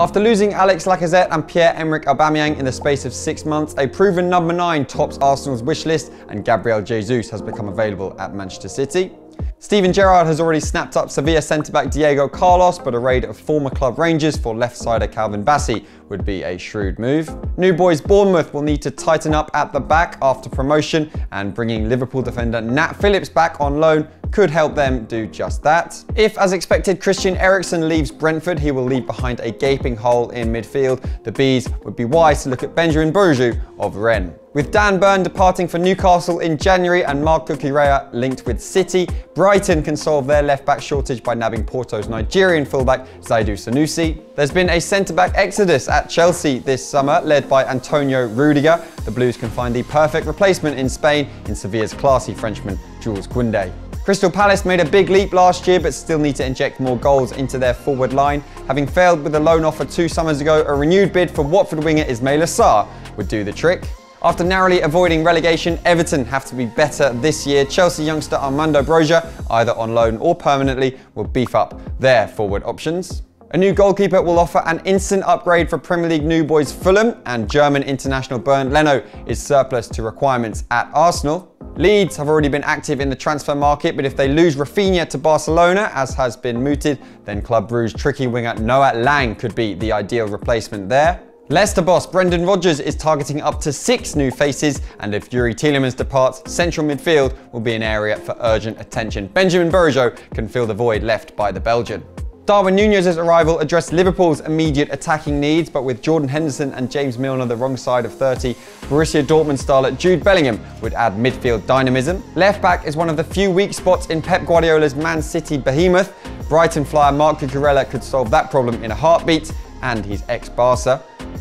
After losing Alex Lacazette and Pierre-Emerick Aubameyang in the space of 6 months, a proven number 9 tops Arsenal's wish list, and Gabriel Jesus has become available at Manchester City. Steven Gerrard has already snapped up Sevilla centre-back Diego Carlos, but a raid of former club Rangers for left-sider Calvin Bassey would be a shrewd move. New boys Bournemouth will need to tighten up at the back after promotion, and bringing Liverpool defender Nat Phillips back on loan could help them do just that. If, as expected, Christian Eriksen leaves Brentford, he will leave behind a gaping hole in midfield. The Bees would be wise to look at Benjamin Bourgeois of Rennes. With Dan Burn departing for Newcastle in January and Marc Cucurella linked with City, Brighton can solve their left-back shortage by nabbing Porto's Nigerian fullback Zaidu Sanusi. There's been a centre-back exodus at Chelsea this summer, led by Antonio Rudiger. The Blues can find the perfect replacement in Spain in Sevilla's classy Frenchman Jules Koundé. Crystal Palace made a big leap last year but still need to inject more goals into their forward line. Having failed with a loan offer 2 summers ago, a renewed bid for Watford winger Ismaila Sarr would do the trick. After narrowly avoiding relegation, Everton have to be better this year. Chelsea youngster Armando Broja, either on loan or permanently, will beef up their forward options. A new goalkeeper will offer an instant upgrade for Premier League new boys Fulham, and German international Bernd Leno is surplus to requirements at Arsenal. Leeds have already been active in the transfer market, but if they lose Rafinha to Barcelona, as has been mooted, then Club Brugge's tricky winger Noah Lang could be the ideal replacement there. Leicester boss Brendan Rodgers is targeting up to 6 new faces, and if Yuri Tielemans departs, central midfield will be an area for urgent attention. Benjamin Vergeau can fill the void left by the Belgian. Darwin Núñez's arrival addressed Liverpool's immediate attacking needs, but with Jordan Henderson and James Milner the wrong side of 30, Borussia Dortmund starlet Jude Bellingham would add midfield dynamism. Left-back is one of the few weak spots in Pep Guardiola's Man City behemoth. Brighton flyer Marc Cucurella could solve that problem in a heartbeat, and he's ex-Barca.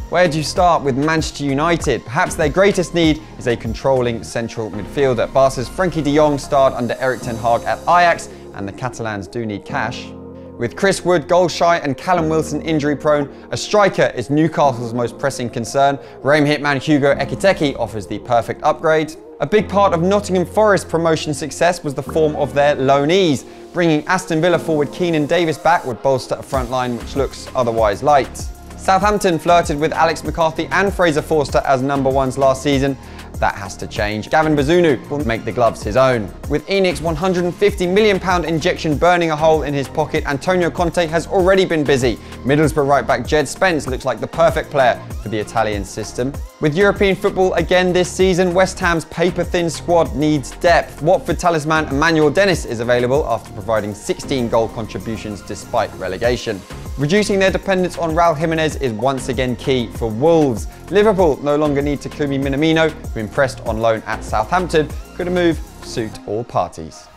Where do you start with Manchester United? Perhaps their greatest need is a controlling central midfielder. Barca's Frankie de Jong starred under Erik ten Hag at Ajax, and the Catalans do need cash. With Chris Wood goal-shy and Callum Wilson injury-prone, a striker is Newcastle's most pressing concern. Reign hitman Hugo Ekitike offers the perfect upgrade. A big part of Nottingham Forest promotion success was the form of their loanees. Bringing Aston Villa forward Keenan Davis back would bolster a front line which looks otherwise light. Southampton flirted with Alex McCarthy and Fraser Forster as number 1s last season. That has to change. Gavin Bazunu will make the gloves his own. With Enoch's £150 million injection burning a hole in his pocket, Antonio Conte has already been busy. Middlesbrough right-back Jed Spence looks like the perfect player for the Italian system. With European football again this season, West Ham's paper-thin squad needs depth. Watford talisman Emmanuel Dennis is available after providing 16 goal contributions despite relegation. Reducing their dependence on Raul Jimenez is once again key for Wolves. Liverpool no longer need Takumi Minamino, who impressed on loan at Southampton. Could a move suit all parties?